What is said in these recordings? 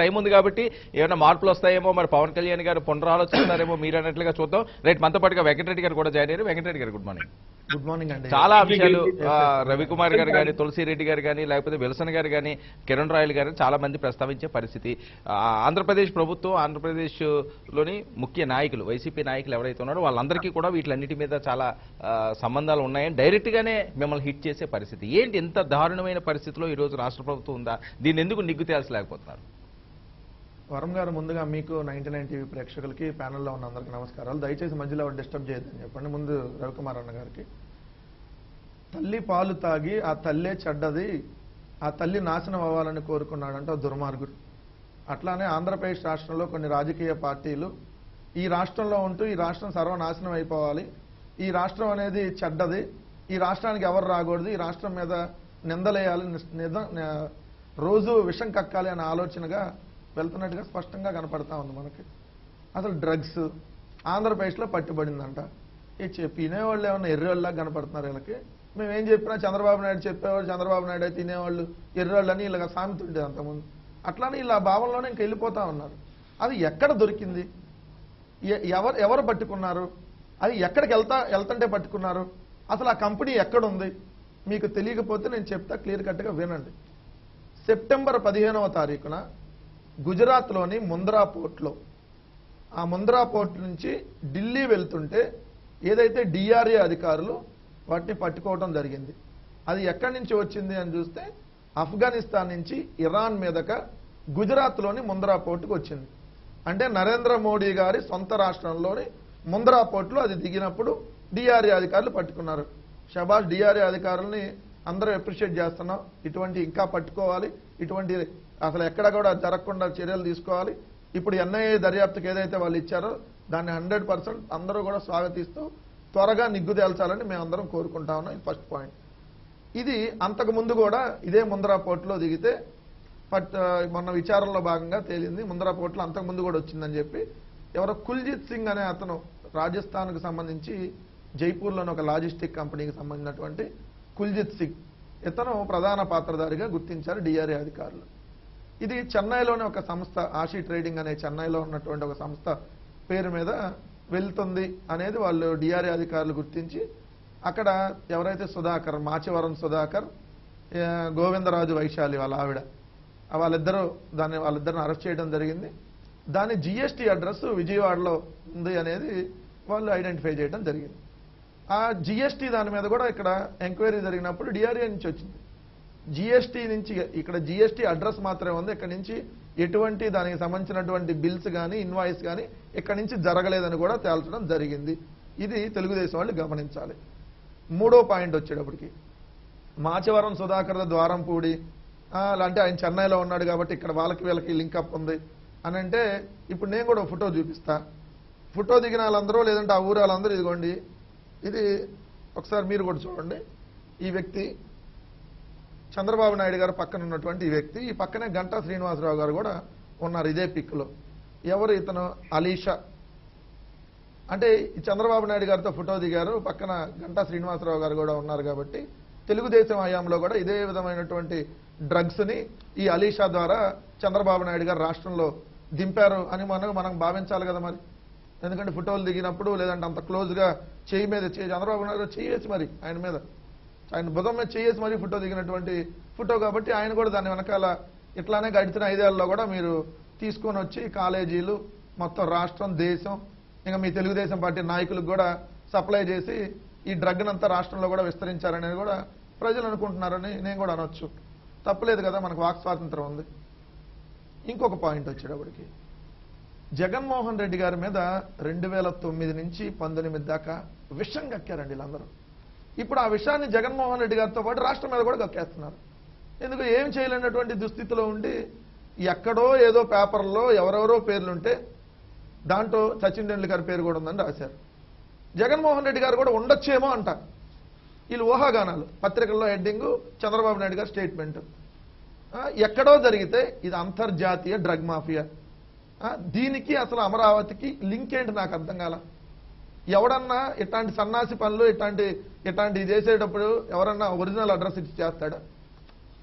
Time ఉంది కాబట్టి ఏమైనా మార్పులు వస్తాయేమో మరి పవన్ కళ్యాణ్ గారు పునరాలోచిస్తారేమో మీరు అన్నట్లుగా చూద్దాం. రైట్, మనతో పాటుగా వెంకటరెడ్డి గారు కూడా జాయిన్ అయ్యారు. వెంకటరెడ్డి గారు గుడ్ మార్నింగ్. గుడ్ మార్నింగ్ అండి. చాలా అంశాలు రవికుమార్ గారు కానీ తులసిరెడ్డి గారు కానీ లేకపోతే విల్సన్ గారు కానీ కిరణ్ రాయల్ గారు చాలా మంది ప్రస్తావించే పరిస్థితి. ఆంధ్రప్రదేశ్ ప్రభుత్వం ఆంధ్రప్రదేశ్లోని ముఖ్య నాయకులు వైసీపీ నాయకులు ఎవరైతే ఉన్నారో వాళ్ళందరికీ కూడా వీటిలన్నిటి మీద చాలా సంబంధాలు ఉన్నాయని డైరెక్ట్గానే మిమ్మల్ని హిట్ చేసే పరిస్థితి ఏంటి? ఎంత దారుణమైన పరిస్థితిలో ఈరోజు రాష్ట్ర ప్రభుత్వం ఉందా? దీన్ని ఎందుకు నిగ్గు తేల్చలేకపోతున్నారు? వరం గారు, ముందుగా మీకు 99 TV ప్రేక్షకులకి ప్యానెల్లో ఉన్న అందరికీ నమస్కారాలు. దయచేసి మధ్యలో డిస్టర్బ్ చేయొద్దని చెప్పండి. ముందు రవికుమార్ అన్న గారికి, తల్లి పాలు తాగి ఆ తల్లే చెడ్డది, ఆ తల్లి నాశనం అవ్వాలని కోరుకున్నాడంటే దుర్మార్గుడు. అట్లానే ఆంధ్రప్రదేశ్ రాష్ట్రంలో కొన్ని రాజకీయ పార్టీలు ఈ రాష్ట్రంలో ఉంటూ ఈ రాష్ట్రం సర్వనాశనం అయిపోవాలి, ఈ రాష్ట్రం అనేది చెడ్డది, ఈ రాష్ట్రానికి ఎవరు రాకూడదు, ఈ రాష్ట్రం మీద నిందలేయాలి, రోజు విషం కక్కాలి అనే ఆలోచనగా వెళ్తున్నట్టుగా స్పష్టంగా కనపడతా ఉంది మనకి. అసలు డ్రగ్స్ ఆంధ్రప్రదేశ్లో పట్టుబడిందంట. ఈ తినేవాళ్ళు ఏమన్నా ఎర్రోళ్ళలా కనపడుతున్నారు వీళ్ళకి. మేము ఏం చెప్పినా చంద్రబాబు నాయుడు చెప్పేవాళ్ళు, చంద్రబాబు నాయుడు అయితే తినేవాళ్ళు ఎర్రోళ్ళు అని ఇలాగ సామెత ఉండేది అంతకుముందు. అట్లానే ఇలా భావంలోనే ఇంక వెళ్ళిపోతా ఉన్నారు. అది ఎక్కడ దొరికింది? ఎవరు పట్టుకున్నారు? అది ఎక్కడికి వెళ్తుంటే పట్టుకున్నారు? అసలు ఆ కంపెనీ ఎక్కడుంది? మీకు తెలియకపోతే నేను చెప్తా, క్లియర్ కట్గా వినండి. సెప్టెంబర్ 15వ తారీఖున గుజరాత్లోని ముంద్రా పోర్ట్లో, ఆ ముంద్రా పోర్ట్ నుంచి ఢిల్లీ వెళ్తుంటే ఏదైతే డిఆర్ఏ అధికారులు వాటిని పట్టుకోవడం జరిగింది. అది ఎక్కడి నుంచి వచ్చింది అని చూస్తే ఆఫ్ఘనిస్తాన్ నుంచి ఇరాన్ మీదక గుజరాత్లోని ముంద్రా పోర్టుకు వచ్చింది. అంటే నరేంద్ర మోడీ గారి సొంత రాష్ట్రంలోని ముంద్రా పోర్ట్లో అది దిగినప్పుడు డిఆర్ఏ అధికారులు పట్టుకున్నారు. షబాష్, డిఆర్ఏ అధికారులని అందరూ అప్రిషియేట్ చేస్తున్నాం. ఇటువంటి ఇంకా పట్టుకోవాలి, ఇటువంటి అసలు ఎక్కడ కూడా జరగకుండా చర్యలు తీసుకోవాలి. ఇప్పుడు ఎన్ఐఏ దర్యాప్తుకు ఏదైతే వాళ్ళు ఇచ్చారో దాన్ని 100% అందరూ కూడా స్వాగతిస్తూ త్వరగా నిగ్గుదేల్చాలని మేమందరం కోరుకుంటా ఉన్నాం. ఇది ఫస్ట్ పాయింట్. ఇది అంతకుముందు కూడా ఇదే ముంద్రా పోర్టులో దిగితే మొన్న విచారణలో భాగంగా తేలింది. ముంద్రా పోర్టులో అంతకుముందు కూడా వచ్చిందని చెప్పి ఎవరో కుల్జిత్ సింగ్ అనే అతను, రాజస్థాన్కు సంబంధించి జైపూర్లోని ఒక లాజిస్టిక్ కంపెనీకి సంబంధించినటువంటి కుల్జిత్ సింగ్, ఇతను ప్రధాన పాత్రధారిగా గుర్తించారు డిఆర్ఏ అధికారులు. ఇది చెన్నైలోని ఒక సంస్థ, ఆషి ట్రేడింగ్ అనే చెన్నైలో ఉన్నటువంటి ఒక సంస్థ పేరు మీద వెళ్తుంది అనేది వాళ్ళు డిఆర్ఏ అధికారులు గుర్తించి అక్కడ ఎవరైతే సుధాకర్, మాచివరం సుధాకర్, గోవిందరాజు వైశాలి వాళ్ళ ఆవిడ, వాళ్ళిద్దరూ వాళ్ళిద్దరిని అరెస్ట్ చేయడం జరిగింది. దాని జిఎస్టీ అడ్రస్ విజయవాడలో ఉంది అనేది వాళ్ళు ఐడెంటిఫై చేయడం జరిగింది. ఆ జిఎస్టీ దాని మీద కూడా ఇక్కడ ఎంక్వైరీ జరిగినప్పుడు డిఆర్ఏ నుంచి వచ్చింది. జిఎస్టీ నుంచి ఇక్కడ జిఎస్టీ అడ్రస్ మాత్రమే ఉంది, ఇక్కడ నుంచి ఎటువంటి దానికి సంబంధించినటువంటి బిల్స్ కానీ ఇన్వాయిస్ కానీ ఇక్కడ నుంచి జరగలేదని కూడా తేల్చడం జరిగింది. ఇది తెలుగుదేశం వాళ్ళు గమనించాలి. మూడో పాయింట్ వచ్చేటప్పటికి, మాచవరం సుధాకర్ ద్వారంపూడి అంటే ఆయన చెన్నైలో ఉన్నాడు కాబట్టి ఇక్కడ వాళ్ళకి వీళ్ళకి లింకప్ ఉంది అని అంటే, ఇప్పుడు నేను కూడా ఫోటో చూపిస్తా. ఫోటో దిగిన వాళ్ళందరూ లేదంటే ఆ ఊరు వాళ్ళందరూ ఇదిగోండి, ఇది ఒకసారి మీరు కూడా చూడండి. ఈ వ్యక్తి చంద్రబాబు నాయుడు గారు పక్కన ఉన్నటువంటి ఈ వ్యక్తి, ఈ పక్కనే గంటా శ్రీనివాసరావు గారు కూడా ఉన్నారు ఇదే పిక్లో. ఎవరు ఇతను? అలీషా. అంటే చంద్రబాబు నాయుడు గారితో ఫోటో దిగారు, పక్కన గంటా శ్రీనివాసరావు గారు కూడా ఉన్నారు కాబట్టి తెలుగుదేశం హయాంలో కూడా ఇదే విధమైనటువంటి డ్రగ్స్ని ఈ అలీషా ద్వారా చంద్రబాబు నాయుడు గారు రాష్ట్రంలో దింపారు అని మనం భావించాలి కదా మరి. ఎందుకంటే ఫోటోలు దిగినప్పుడు లేదంటే అంత క్లోజ్గా చేయి మీద చంద్రబాబు నాయుడు గారు చేయొచ్చు మరి, ఆయన మీద ఆయన బుధం మీద చేసి మరీ ఫోటో దిగినటువంటి ఫోటో కాబట్టి ఆయన కూడా దాని వెనకాల ఇట్లానే గడిచిన 5 ఏళ్లలో కూడా మీరు తీసుకొని వచ్చి కాలేజీలు మొత్తం రాష్ట్రం దేశం ఇంకా మీ తెలుగుదేశం పార్టీ నాయకులకు కూడా సప్లై చేసి ఈ డ్రగ్నంతా రాష్ట్రంలో కూడా విస్తరించారనేది కూడా ప్రజలు అనుకుంటున్నారని నేను కూడా అనొచ్చు. తప్పలేదు కదా, మనకు వాక్ స్వాతంత్రం ఉంది. ఇంకొక పాయింట్ వచ్చేటప్పటికి, జగన్మోహన్ రెడ్డి గారి మీద 2009 నుంచి 2019 దాకా విషం కక్కారండి వీళ్ళందరూ. ఇప్పుడు ఆ విషయాన్ని జగన్మోహన్ రెడ్డి గారితో పాటు రాష్ట్రం మీద కూడా గక్కేస్తున్నారు. ఎందుకు? ఏం చేయలేనటువంటి దుస్థితిలో ఉండి ఎక్కడో ఏదో పేపర్లో ఎవరెవరో పేర్లుంటే దాంట్లో సచిన్ టెండూల్కర్ పేరు కూడా ఉందని రాశారు. జగన్మోహన్ రెడ్డి గారు కూడా ఉండొచ్చేమో అంట. వీళ్ళు ఊహాగానాలు, పత్రికల్లో హెడ్డింగు, చంద్రబాబు నాయుడు గారు స్టేట్మెంట్. ఎక్కడో జరిగితే ఇది అంతర్జాతీయ డ్రగ్ మాఫియా. దీనికి అసలు అమరావతికి లింక్ ఏంటి? నాకు అర్థం కాల. ఎవడన్నా ఇట్లాంటి సన్నాసి పనులు ఇట్లాంటివి చేసేటప్పుడు ఎవరన్నా ఒరిజినల్ అడ్రస్ ఇచ్చి చేస్తాడా?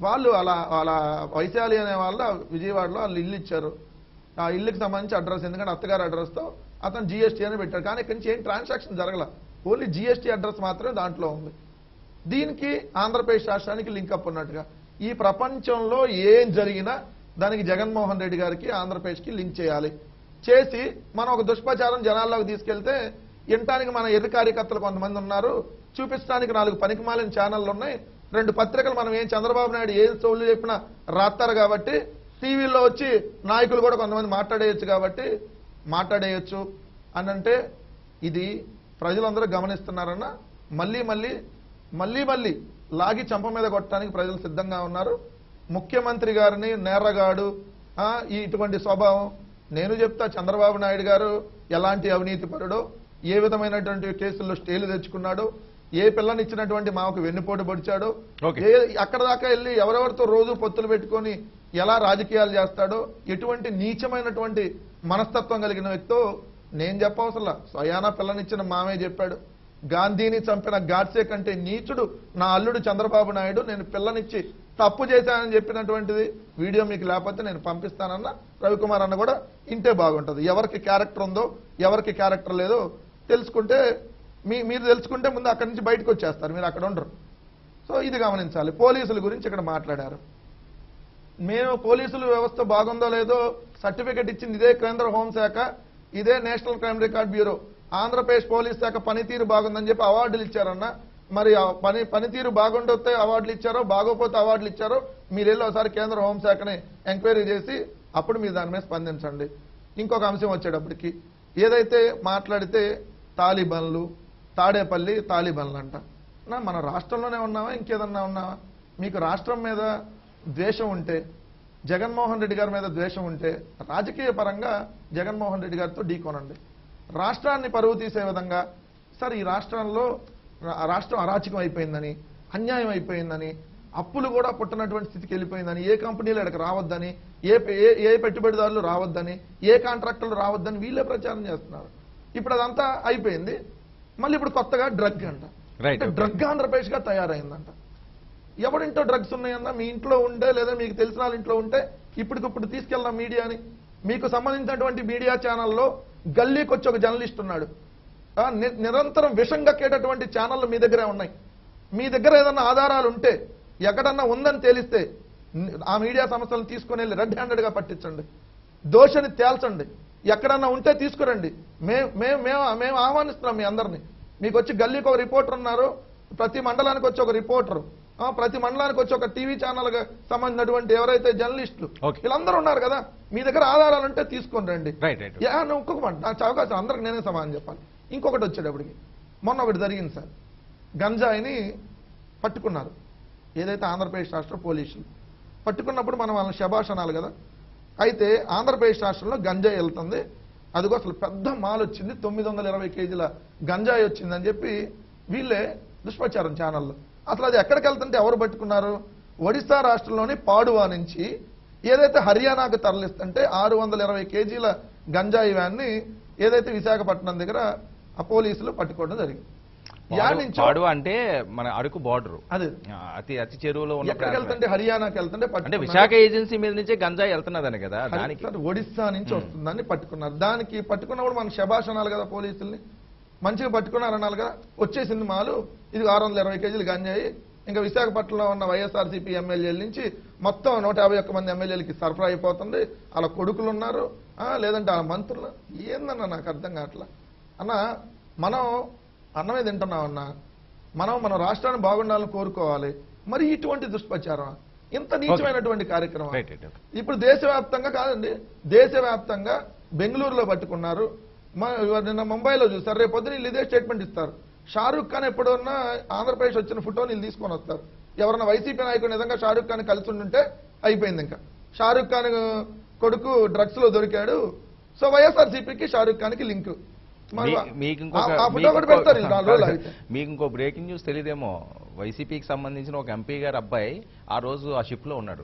వాళ్ళు అలా అలా వైశాలి అనే వాళ్ళ విజయవాడలో వాళ్ళు ఇల్లు ఇచ్చారు ఆ ఇల్లుకి సంబంధించి అడ్రస్ ఎందుకంటే అత్తగారి అడ్రస్ తో అతను జీఎస్టీ అని పెట్టారు కానీ ఇక్కడ నుంచి ఏం ట్రాన్సాక్షన్ జరగల ఓన్లీ జీఎస్టీ అడ్రస్ మాత్రమే దాంట్లో ఉంది దీనికి ఆంధ్రప్రదేశ్ రాష్ట్రానికి లింక్ అప్ ఉన్నట్టుగా ఈ ప్రపంచంలో ఏం జరిగినా దానికి జగన్మోహన్ రెడ్డి గారికి ఆంధ్రప్రదేశ్కి లింక్ చేయాలి చేసి మనం ఒక దుష్ప్రచారం జనాల్లోకి తీసుకెళ్తే ఇంటానికి మన ఎర్ర కార్యకర్తలు కొంతమంది ఉన్నారు చూపించడానికి నాలుగు పనికిమాలిన ఛానళ్ళు ఉన్నాయి రెండు పత్రికలు మనం ఏం చంద్రబాబు నాయుడు ఏం సోళ్ళు చెప్పినా రాస్తారు కాబట్టి టీవీలో వచ్చి నాయకులు కూడా కొంతమంది మాట్లాడేయచ్చు కాబట్టి మాట్లాడేయచ్చు అని అంటే ఇది ప్రజలందరూ గమనిస్తున్నారన్న మళ్ళీ మళ్ళీ మళ్ళీ మళ్ళీ లాగి చంప మీద కొట్టడానికి ప్రజలు సిద్ధంగా ఉన్నారు ముఖ్యమంత్రి గారిని నేరగాడు ఇటువంటి స్వభావం నేను చెప్తా చంద్రబాబు నాయుడు గారు ఎలాంటి అవినీతి పరుడో ఏ విధమైనటువంటి కేసుల్లో స్టేలు తెచ్చుకున్నాడో ఏ పిల్లని ఇచ్చినటువంటి మాకు వెన్నుపోటు పొడిచాడో అక్కడ దాకా వెళ్ళి ఎవరెవరితో రోజు పొత్తులు పెట్టుకొని ఎలా రాజకీయాలు చేస్తాడో ఎటువంటి నీచమైనటువంటి మనస్తత్వం కలిగిన వ్యక్తితో నేను చెప్పవసరలా స్వయాన పిల్లనిచ్చిన మామే చెప్పాడు గాంధీని చంపిన గాడ్సే కంటే నీచుడు నా అల్లుడు చంద్రబాబు నాయుడు నేను పిల్లనిచ్చి తప్పు చేశానని చెప్పినటువంటిది వీడియో మీకు లేకపోతే నేను పంపిస్తానన్న రవికుమార్ అన్న కూడా ఇంటే బాగుంటుంది ఎవరికి క్యారెక్టర్ ఉందో ఎవరికి క్యారెక్టర్ లేదో తెలుసుకుంటే మీరు తెలుసుకుంటే ముందు అక్కడి నుంచి బయటకు వచ్చేస్తారు మీరు అక్కడ ఉండరు సో ఇది గమనించాలి పోలీసుల గురించి ఇక్కడ మాట్లాడారు మేము పోలీసుల వ్యవస్థ బాగుందో లేదో సర్టిఫికెట్ ఇచ్చింది ఇదే కేంద్ర హోంశాఖ ఇదే national crime record bureau Andhra Pradesh police శాఖ పనితీరు బాగుందని చెప్పి అవార్డులు ఇచ్చారన్న మరి పనితీరు బాగుండొస్తే అవార్డులు ఇచ్చారో బాగోపోతే అవార్డులు ఇచ్చారో మీరు వెళ్ళి ఒకసారి కేంద్ర హోంశాఖని ఎంక్వైరీ చేసి అప్పుడు మీరు దాని మీద స్పందించండి ఇంకొక అంశం వచ్చేటప్పటికి ఏదైతే మాట్లాడితే తాలిబన్లు తాడేపల్లి తాలిబన్లు అంట మన రాష్ట్రంలోనే ఉన్నావా ఇంకేదన్నా ఉన్నావా మీకు రాష్ట్రం మీద ద్వేషం ఉంటే జగన్మోహన్ రెడ్డి గారి మీద ద్వేషం ఉంటే రాజకీయ పరంగా జగన్మోహన్ రెడ్డి గారితో ఢీకొనండి రాష్ట్రాన్ని పరువు తీసే విధంగా సార్ ఈ రాష్ట్రంలో రాష్ట్రం అరాచకం అయిపోయిందని అన్యాయం అయిపోయిందని అప్పులు కూడా పుట్టినటువంటి స్థితికి వెళ్ళిపోయిందని ఏ కంపెనీలు ఇక్కడికి రావద్దని ఏ పెట్టుబడిదారులు రావద్దని ఏ కాంట్రాక్టర్లు రావద్దని వీళ్ళే ప్రచారం చేస్తున్నారు ఇప్పుడు అదంతా అయిపోయింది మళ్ళీ ఇప్పుడు కొత్తగా డ్రగ్ అంట డ్రగ్ ఆంధ్రప్రదేశ్ గా తయారైందంట ఎవరింట్లో డ్రగ్స్ ఉన్నాయన్నా మీ ఇంట్లో ఉండే లేదా మీకు తెలిసిన వాళ్ళ ఇంట్లో ఉంటే ఇప్పటికిప్పుడు తీసుకెళ్దాం మీడియాని మీకు సంబంధించినటువంటి మీడియా ఛానల్లో గల్లీకి వచ్చి ఒక జర్నలిస్ట్ ఉన్నాడు నిరంతరం విషం కక్కేటటువంటి ఛానళ్ళు మీ దగ్గరే ఉన్నాయి మీ దగ్గర ఏదన్నా ఆధారాలు ఉంటే ఎక్కడన్నా ఉందని తెలిస్తే ఆ మీడియా సంస్థలను తీసుకుని వెళ్ళి రెడ్ హ్యాండెడ్గా పట్టించండి దోషని తేల్చండి ఎక్కడన్నా ఉంటే తీసుకురండి మేము ఆహ్వానిస్తున్నాం మీ అందరినీ మీకు వచ్చి గల్లీకి ఒక రిపోర్టర్ ఉన్నారు ప్రతి మండలానికి వచ్చి ఒక రిపోర్టరు ప్రతి మండలానికి వచ్చి ఒక టీవీ ఛానల్ సంబంధించినటువంటి ఎవరైతే జర్నలిస్టులు వీళ్ళందరూ ఉన్నారు కదా మీ దగ్గర ఆధారాలు ఉంటే తీసుకొని రండి ఒక్కొక్కటి నాకు అవకాశం అందరికి నేనే సమాధానం చెప్పాలి ఇంకొకటి వచ్చేటప్పటికి మొన్న ఒకటి జరిగింది సార్ గంజాయిని పట్టుకున్నారు ఏదైతే ఆంధ్రప్రదేశ్ రాష్ట్ర పోలీసులు పట్టుకున్నప్పుడు మనం వాళ్ళని శభాష్ అనాలి కదా అయితే ఆంధ్రప్రదేశ్ రాష్ట్రంలో గంజాయి వెళ్తుంది అదిగో అసలు పెద్ద మాల్ వచ్చింది 920 కేజీల గంజాయి వచ్చిందని చెప్పి వీళ్ళే దుష్ప్రచారం ఛానల్లో అసలు అది ఎక్కడికి వెళ్తుంటే ఎవరు పట్టుకున్నారు ఒడిశా రాష్ట్రంలోని పాడువా నుంచి ఏదైతే హర్యానాకు తరలిస్తుంటే 620 కేజీల గంజాయి వ్యాన్ని ఏదైతే విశాఖపట్నం దగ్గర ఆ పోలీసులు పట్టుకోవడం జరిగింది పాడువా అంటే మన అరకు బార్డర్ అతి అతి చెరువులో ఎక్కడికి వెళ్తుంటే హర్యానాకి వెళ్తుంటే అంటే విశాఖ ఏజెన్సీ మీద నుంచే గంజాయి వెళ్తున్నదని కదా ఒడిశా నుంచి వస్తుందని పట్టుకున్నారు దానికి పట్టుకున్నప్పుడు మనం శభాష్ అనాలి కదా పోలీసుల్ని మంచిగా పట్టుకున్నారన్నారు కదా వచ్చేసింది మాలు ఇది 620 కేజీలు గంజాయి ఇంకా విశాఖపట్నంలో ఉన్న వైఎస్ఆర్సీపీ ఎమ్మెల్యేల నుంచి మొత్తం 151 ఎమ్మెల్యేలకి సరఫరా అయిపోతుంది వాళ్ళ కొడుకులు ఉన్నారు లేదంటే వాళ్ళ మంత్రులు ఏందన్నా నాకు అర్థం కావట్లా అన్న మనం అన్నమే తింటున్నామన్నా మనం మన రాష్ట్రాన్ని బాగుండాలని కోరుకోవాలి మరి ఇటువంటి దుష్ప్రచారం ఇంత నీచమైనటువంటి కార్యక్రమం ఇప్పుడు దేశవ్యాప్తంగా కాదండి దేశవ్యాప్తంగా బెంగళూరులో పట్టుకున్నారు నిన్న ముంబైలో చూస్తారు రేపు పొద్దున వీళ్ళు ఇదే స్టేట్మెంట్ ఇస్తారు షారూఖ్ ఖాన్ ఎప్పుడన్నా ఆంధ్రప్రదేశ్ వచ్చిన ఫోటో వీళ్ళు తీసుకొని వస్తారు ఎవరన్నా వైసీపీ నాయకుడు నిజంగా షారూఖ్ ఖాన్ కలిసి ఉంటే అయిపోయింది ఇంకా షారూఖ్ ఖాన్ కొడుకు డ్రగ్స్ లో దొరికాడు సో వైఎస్ఆర్సీపీకి షారూఖ్ ఖాన్కి లింక్ మీకు ఇంకో బ్రేకింగ్ న్యూస్ తెలియదేమో వైసీపీకి సంబంధించిన ఒక ఎంపీ గారు అబ్బాయి ఆ రోజు ఆ షిప్ లో ఉన్నాడు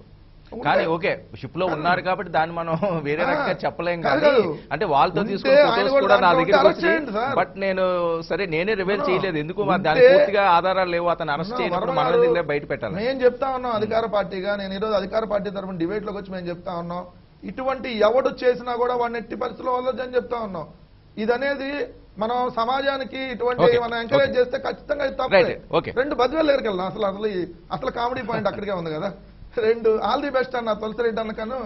షిప్ లో ఉన్నారు కాబట్టి దాని మనం వేరే రకంగా చెప్పలేం కాదు అంటే వాళ్ళతో తీసుకునే ఫోటోస్ కూడా నా దగ్గరికి వచ్చాయి బట్ నేను సరే నేనే రివీల్ చేయలేదు ఎందుకు దాని పూర్తిగా ఆధారాలు లేవు అతను అరెస్ట్ చేయనప్పుడు మన దగ్గర బయట పెట్టాలి నేను చెప్తా ఉన్నాం అధికార పార్టీగా నేను ఈ రోజు అధికార పార్టీ తరపున డిబేట్ లోకి వచ్చి నేను చెప్తా ఉన్నాం ఇటువంటి ఎవడు చేసినా కూడా వాడిని ఎట్టి పరిస్థితుల్లో వదలని చెప్తా ఉన్నాం ఇదనేది మనం సమాజానికి ఇటువంటి మనం ఎంకరేజ్ చేస్తే ఖచ్చితంగా తప్పదు రెండు బద్వేల్ దగ్గరికి వెళ్ళాం అసలు కామెడీ పాయింట్ అక్కడికే ఉంది కదా రెండు ఆల్ ది బెస్ట్ అన్న తులసిరెడ్డి అన్నకను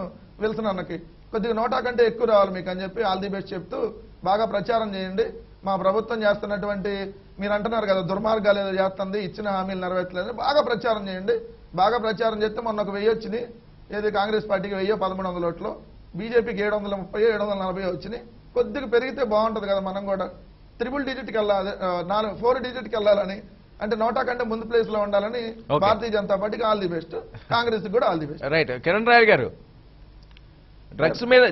వెళ్తున్నా అన్నకి కొద్దిగా నోటా కంటే ఎక్కువ రావాలి మీకు అని చెప్పి ఆల్ ది బెస్ట్ చెప్తూ బాగా ప్రచారం చేయండి మా ప్రభుత్వం చేస్తున్నటువంటి మీరు అంటున్నారు కదా దుర్మార్గాలు ఏదో చేస్తుంది ఇచ్చిన హామీలు నెరవేర్చలేదు బాగా ప్రచారం చేయండి బాగా ప్రచారం చేస్తే మొన్న ఒక 1000 వచ్చింది ఏది కాంగ్రెస్ పార్టీకి 1100 ఓట్లు బీజేపీకి 730 740 వచ్చినాయి కొద్దిగా పెరిగితే బాగుంటుంది కదా మనం కూడా ట్రిపుల్ డిజిట్కి వెళ్ళాలి 4 డిజిట్కి వెళ్ళాలని అంటే నోటా కంటే ముందు ప్లేస్ లో ఉండాలని భారతీయ జనతా పార్టీకి ఆల్ ది బెస్ట్ కాంగ్రెస్ కి కూడా all the best right Kiran Rai గారు డ్రగ్స్ మీద